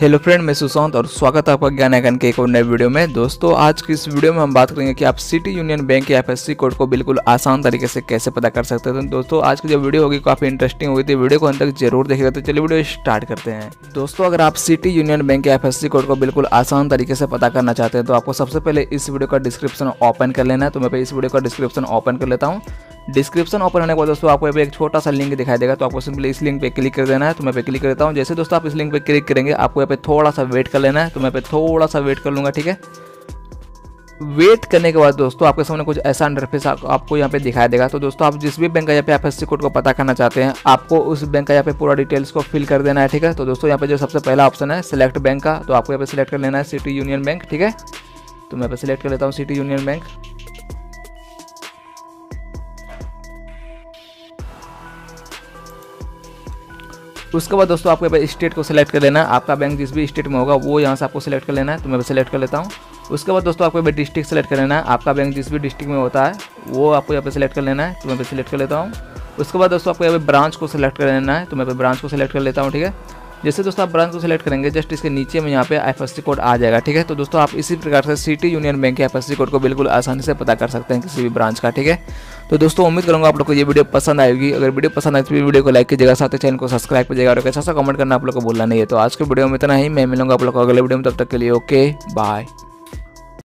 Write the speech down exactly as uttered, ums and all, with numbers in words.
Hello friend, मैं सुशांत और स्वागत है आपका ज्ञान आइकन के एक और नए वीडियो में। दोस्तों, आज की इस वीडियो में हम बात करेंगे कि आप सिटी यूनियन बैंक के I F S C code को बिल्कुल आसान तरीके से कैसे पता कर सकते हैं। दोस्तों, आज की जो वीडियो होगी काफ़ी इंटरेस्टिंग होगी, तो वीडियो को अंत तक जरूर देखिएगा। तो चलिए वीडियो स्टार्ट करते हैं। दोस्तों, अगर आप सिटी यूनियन बैंक के I F S C code को बिल्कुल आसान तरीके से पता करना चाहते हैं तो आपको सबसे पहले इस वीडियो का डिस्क्रिप्शन ओपन कर लेना है। तो मैं इस वीडियो का डिस्क्रिप्शन ओपन कर लेता हूँ। डिस्क्रिप्शन ओपन होने के बाद दोस्तों आपको एक छोटा सा लिंक दिखाई देगा, तो आपको सिंपली इस लिंक पे क्लिक कर देना है। तो मैं पे क्लिक करता हूँ। जैसे दोस्तों आप इस लिंक पे क्लिक करेंगे, आपको यहाँ पे थोड़ा सा वेट कर लेना है। तो मैं पे थोड़ा सा वेट कर लूँगा, ठीक है। वेट करने के बाद दोस्तों आपके सामने कुछ ऐसा इंटरफेस आपको यहाँ पे दिखाई देगा। तो दोस्तों आप जिस भी बैंक का यहाँ पे I F S C code को पता करना चाहते हैं, आपको उस बैंक का यहाँ पे पूरा डिटेल्स को फिल कर देना है, ठीक है। तो दोस्तों यहाँ पे जो सबसे पहला ऑप्शन है सिलेक्ट बैंक का, तो आपको यहाँ पे सिलेक्ट कर लेना है सिटी यूनियन बैंक, ठीक है। तो मैं यहाँ पे सिलेक्ट कर लेता हूँ सिटी यूनियन बैंक। उसके बाद दोस्तों आपको यहाँ पे स्टेट को सिलेक्ट कर लेना है। आपका बैंक जिस भी स्टेट में होगा वो यहाँ से आपको सिलेक्ट कर लेना है। तो मैं सिलेक्ट कर लेता हूँ। उसके बाद दोस्तों आपको यहाँ पे डिस्ट्रिक्ट सेलेक्ट कर लेना है। आपका बैंक जिस भी डिस्ट्रिक्ट में होता है वो आपको यहाँ पे सिलेक्ट कर लेना है। तो मैं पे सिलेक्ट कर लेता हूँ। उसके बाद दोस्तों आपको यहाँ पे ब्रांच को सिलेक्ट कर लेना है। तो मैं पे ब्रांच को सिलेक्ट कर लेता हूँ, ठीक है। जैसे दोस्तों आप ब्रांच को सिलेक्ट करेंगे, जस्ट इसके नीचे में यहाँ पे I F S C code आ जाएगा, ठीक है। तो दोस्तों आप इसी प्रकार से सिटी यूनियन बैंक के I F S C code को बिल्कुल आसानी से पता कर सकते हैं किसी भी ब्रांच का, ठीक है। तो दोस्तों उम्मीद करूँगा आप लोग को ये वीडियो पसंद आएगी। अगर वीडियो पसंद आए तो वीडियो को लाइक कीजिएगा, साथ ही चैनल को सब्सक्राइब कीजिएगा और एक अच्छा सा कमेंट करना आप लोग को भूलना नहीं है। तो आज के वीडियो में इतना ही। मैं मिलूंगा आप लोग को अगले वीडियो में, तब तक के लिए ओके बाय।